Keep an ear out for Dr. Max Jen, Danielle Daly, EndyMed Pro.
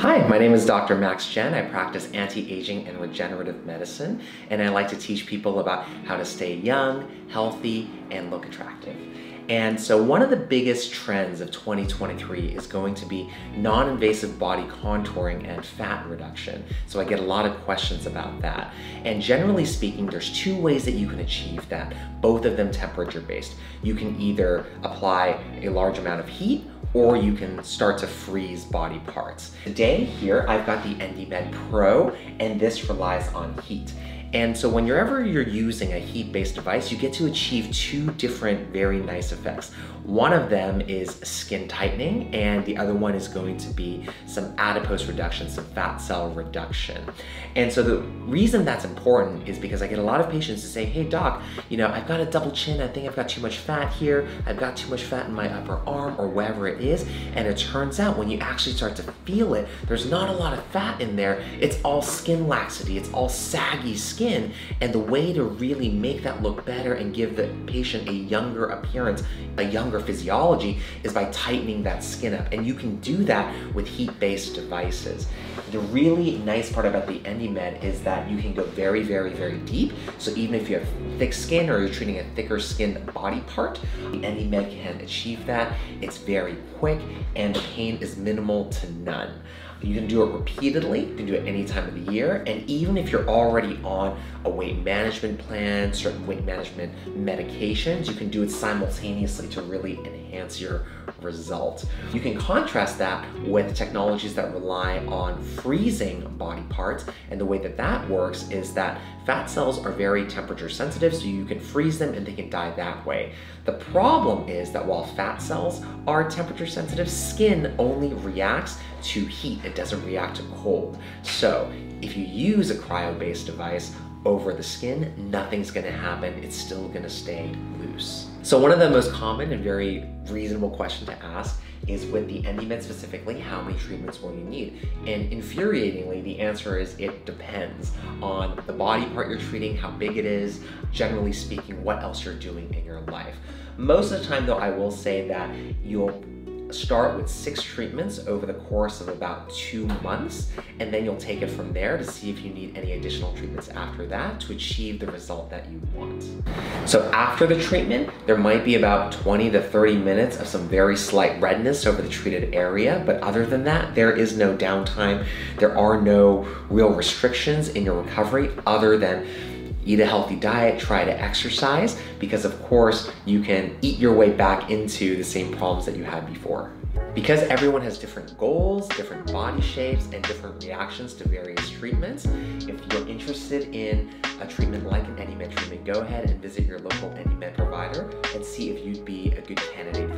Hi, my name is Dr. Max Jen. I practice anti-aging and regenerative medicine, and I like to teach people about how to stay young, healthy, and look attractive. And so one of the biggest trends of 2023 is going to be non-invasive body contouring and fat reduction. So I get a lot of questions about that. And generally speaking, there's two ways that you can achieve that, both of them temperature-based. You can either apply a large amount of heat or you can start to freeze body parts. Today here, I've got the EndyMed Pro, and this relies on heat. And so whenever you're using a heat-based device, you get to achieve two different very nice effects. One of them is skin tightening, and the other one is going to be some adipose reduction, some fat cell reduction. And so the reason that's important is because I get a lot of patients to say, hey doc, you know, I've got a double chin, I think I've got too much fat here, I've got too much fat in my upper arm or wherever it is, and it turns out when you actually start to feel it, there's not a lot of fat in there, it's all skin laxity, it's all saggy skin. And the way to really make that look better and give the patient a younger appearance, a younger physiology, is by tightening that skin up. And you can do that with heat-based devices. The really nice part about the EndyMed is that you can go very, very, very deep. So even if you have thick skin or you're treating a thicker skinned body part, the EndyMed can achieve that. It's very quick and the pain is minimal to none. You can do it repeatedly, you can do it any time of the year, and even if you're already on a weight management plan, certain weight management medications, you can do it simultaneously to really enhance your result. You can contrast that with technologies that rely on freezing body parts, and the way that that works is that fat cells are very temperature sensitive, so you can freeze them and they can die that way. The problem is that while fat cells are temperature sensitive, skin only reacts to heat, it doesn't react to cold. So if you use a cryo-based device over the skin, nothing's gonna happen, it's still gonna stay loose. So one of the most common and very reasonable question to ask is, with the EndyMed specifically, how many treatments will you need? And infuriatingly, the answer is it depends on the body part you're treating, how big it is, generally speaking, what else you're doing in your life. Most of the time though, I will say that you'll start with 6 treatments over the course of about 2 months, and then you'll take it from there to see if you need any additional treatments after that to achieve the result that you want. So after the treatment, there might be about 20 to 30 minutes of some very slight redness over the treated area, but other than that, there is no downtime. There are no real restrictions in your recovery other than eat a healthy diet, try to exercise, because of course you can eat your way back into the same problems that you had before. Because everyone has different goals, different body shapes, and different reactions to various treatments, if you're interested in a treatment like an EndyMed treatment, go ahead and visit your local EndyMed provider and see if you'd be a good candidate